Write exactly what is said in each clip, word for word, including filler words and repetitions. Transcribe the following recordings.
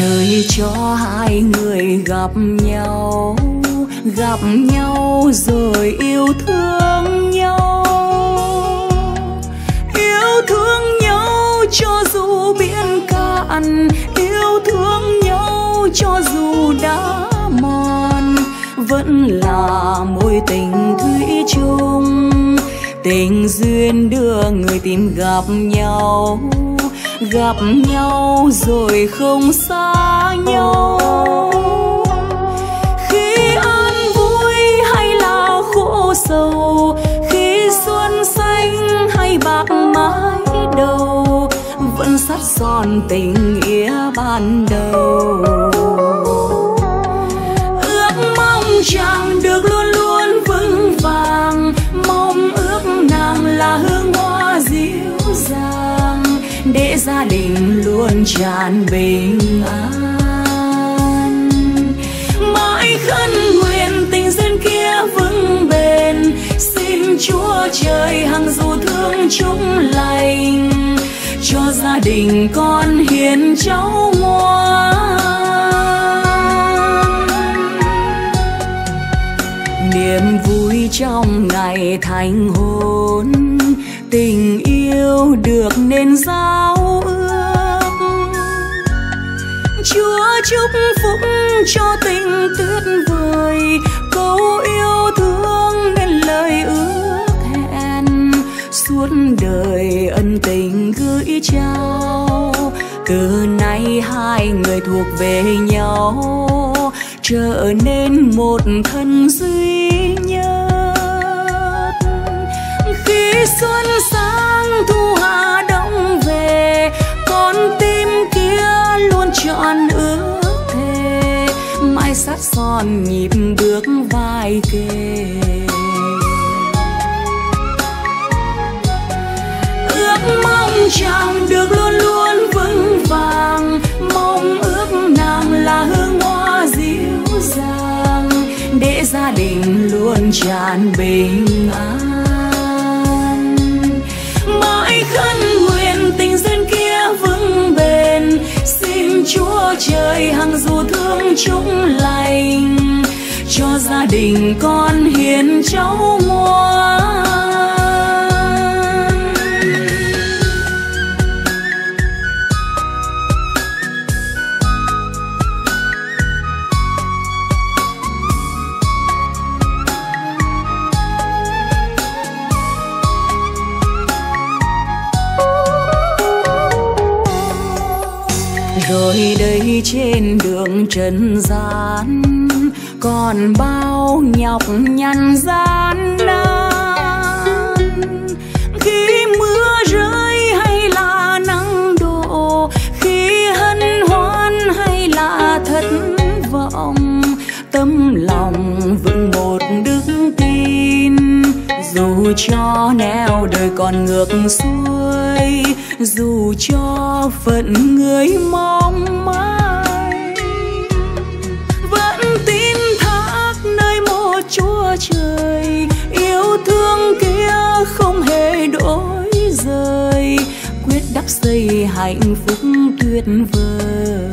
trời cho hai người gặp nhau, gặp nhau rồi yêu thương nhau, yêu thương nhau cho dù biển cạn, yêu thương nhau cho dù đã mòn, vẫn là mối tình thủy chung, tình duyên đưa người tìm gặp nhau, gặp nhau rồi không xa nhau. Khi an vui hay là khổ sầu, khi xuân xanh hay bạc mái đầu, vẫn sắt son tình nghĩa ban đầu. Ước mong chàng được luôn luôn vững vàng, mong ước nàng là hương hoa dịu dàng, để gia đình luôn tràn bình an. Mãi khấn nguyện tình duyên kia vững bền, xin Chúa trời hằng dù thương chúng lành, cho gia đình con hiền cháu ngoan. Niềm vui trong ngày thành hôn, tình yêu được nên giao ước, Chúa chúc phúc cho tình tuyệt vời, câu yêu thương nên lời ước hẹn, suốt đời ân tình gửi trao, từ nay hai người thuộc về nhau, trở nên một thân duy nhất. Khi xuân sang thu hạ đông về, con tim kia luôn trọn ước thề, mãi sát son nhịp bước vai kề. Ước mong chàng được luôn luôn vững vàng, mong ước nàng là hương hoa dịu dàng, để gia đình luôn tràn bình an. Mãi khấn nguyện tình duyên kia vững bền, xin Chúa trời hằng dù thương chúng lành, cho gia đình con hiền cháu ngoan. Rồi đây trên đường trần gian, còn bao nhọc nhằn gian nan, khi mưa rơi hay là nắng đổ, khi hân hoan hay là thất vọng, tấm lòng vững một đức tin, dù cho nẻo đời còn ngược xuôi, dù cho phận người mong mỏi, vẫn tin thác nơi một Chúa trời, yêu thương kia không hề đổi rời, quyết đắp xây hạnh phúc tuyệt vời.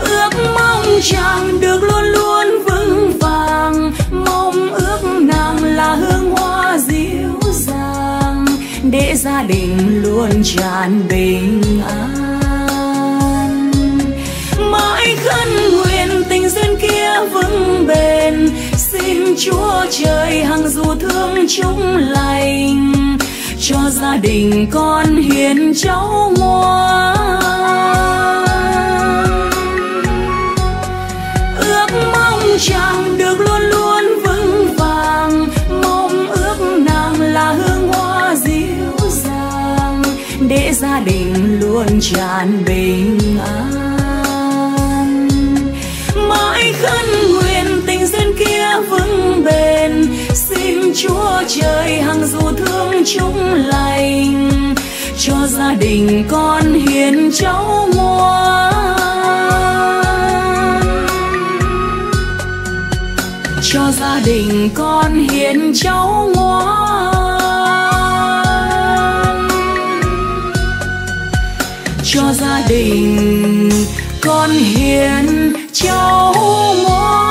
Ước mong chàng được luôn luôn vững vàng, mong ước nàng là hương hoa dịu dàng, để gia đình luôn tràn bình an. Mãi khấn nguyện tình duyên kia vững bền, xin Chúa trời hằng dù thương chúng lành, cho gia đình con hiền cháu ngoan. Chàng được luôn luôn vững vàng, mong ước nàng là hương hoa dịu dàng, để gia đình luôn tràn bình an. Mãi khấn nguyện tình duyên kia vững bền, xin Chúa trời hằng dù thương chúng lành, cho gia đình con hiền cháu ngoan, cho gia đình con hiền cháu ngoan. cho gia đình, con hiến cháu muốn.